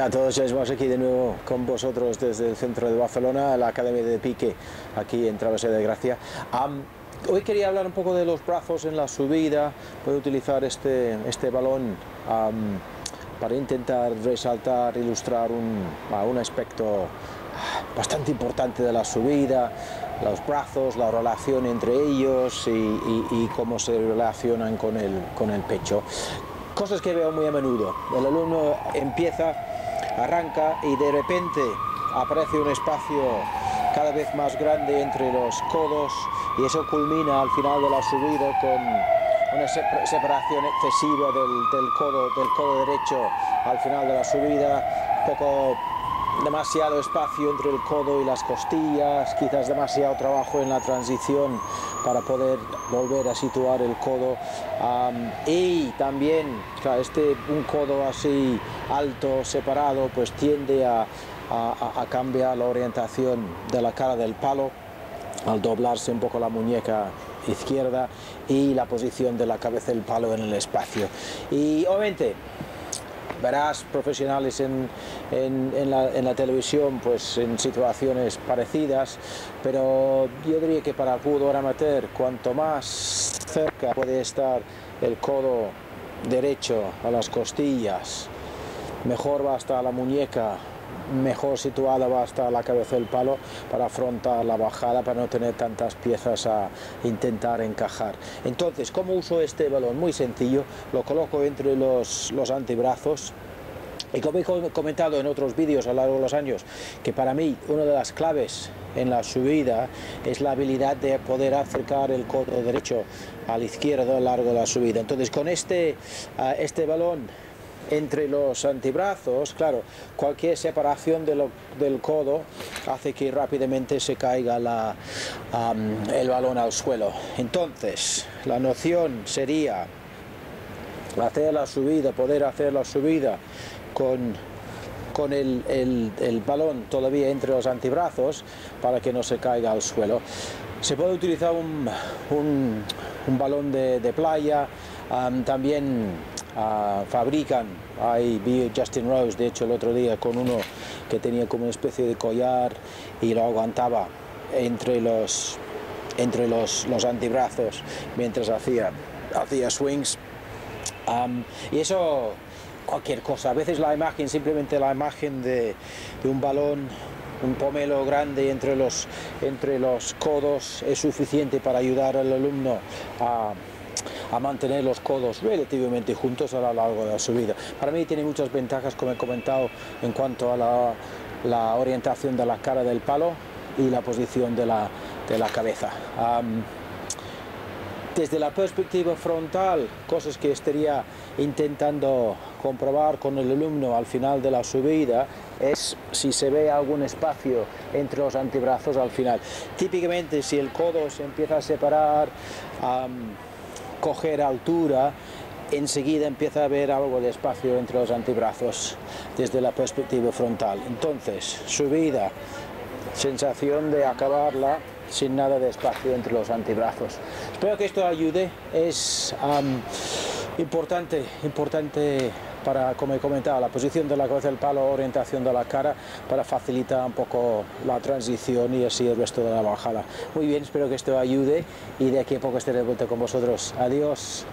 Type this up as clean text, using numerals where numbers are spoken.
tal a todos? James Marshall aquí de nuevo con vosotros desde el centro de Barcelona, la Academia de Pique, aquí en Travessera de Gràcia. Hoy quería hablar un poco de los brazos en la subida. Puedo utilizar este balón para intentar resaltar, ilustrar un aspecto bastante importante de la subida, los brazos, la relación entre ellos y cómo se relacionan con el pecho. Cosas que veo muy a menudo. El alumno empieza, arranca y de repente aparece un espacio cada vez más grande entre los codos y eso culmina al final de la subida con una separación excesiva del codo derecho al final de la subida, demasiado espacio entre el codo y las costillas, quizás demasiado trabajo en la transición para poder volver a situar el codo, y también, claro, un codo así alto, separado, pues tiende a cambiar la orientación de la cara del palo al doblarse un poco la muñeca izquierda y la posición de la cabeza del palo en el espacio. Y obviamente verás profesionales en la televisión, pues en situaciones parecidas, pero yo diría que para el jugador amateur, cuanto más cerca puede estar el codo derecho a las costillas, mejor va a estar la muñeca, mejor situada va a estar la cabeza del palo para afrontar la bajada, para no tener tantas piezas a intentar encajar. Entonces, ¿cómo uso este balón? Muy sencillo, lo coloco entre los antebrazos. Y como he comentado en otros vídeos a lo largo de los años, que para mí una de las claves en la subida es la habilidad de poder acercar el codo derecho al izquierdo a lo largo de la subida. Entonces, con este balón entre los antebrazos, claro, cualquier separación del codo hace que rápidamente se caiga el balón al suelo. Entonces, la noción sería poder hacer la subida con el balón todavía entre los antebrazos para que no se caiga al suelo. Se puede utilizar un balón de playa, también. Fabrican, ahí vi Justin Rose de hecho el otro día con uno que tenía como una especie de collar y lo aguantaba entre los antebrazos mientras hacía swings, y eso, cualquier cosa, a veces simplemente la imagen de un balón, un pomelo grande entre los codos es suficiente para ayudar al alumno a mantener los codos relativamente juntos a lo largo de la subida. Para mí tiene muchas ventajas, como he comentado, en cuanto a la orientación de la cara del palo y la posición de la cabeza. Desde la perspectiva frontal, cosas que estaría intentando comprobar con el alumno al final de la subida es si se ve algún espacio entre los antebrazos al final. Típicamente, si el codo se empieza a separar, coger altura, enseguida empieza a haber algo de espacio entre los antebrazos desde la perspectiva frontal. Entonces, subida, sensación de acabarla sin nada de espacio entre los antebrazos. Espero que esto ayude, es importante para, como he comentado, la posición de la cabeza del palo, orientación de la cara, para facilitar un poco la transición y así el resto de la bajada. Muy bien, espero que esto ayude y de aquí a poco estaré de vuelta con vosotros. Adiós.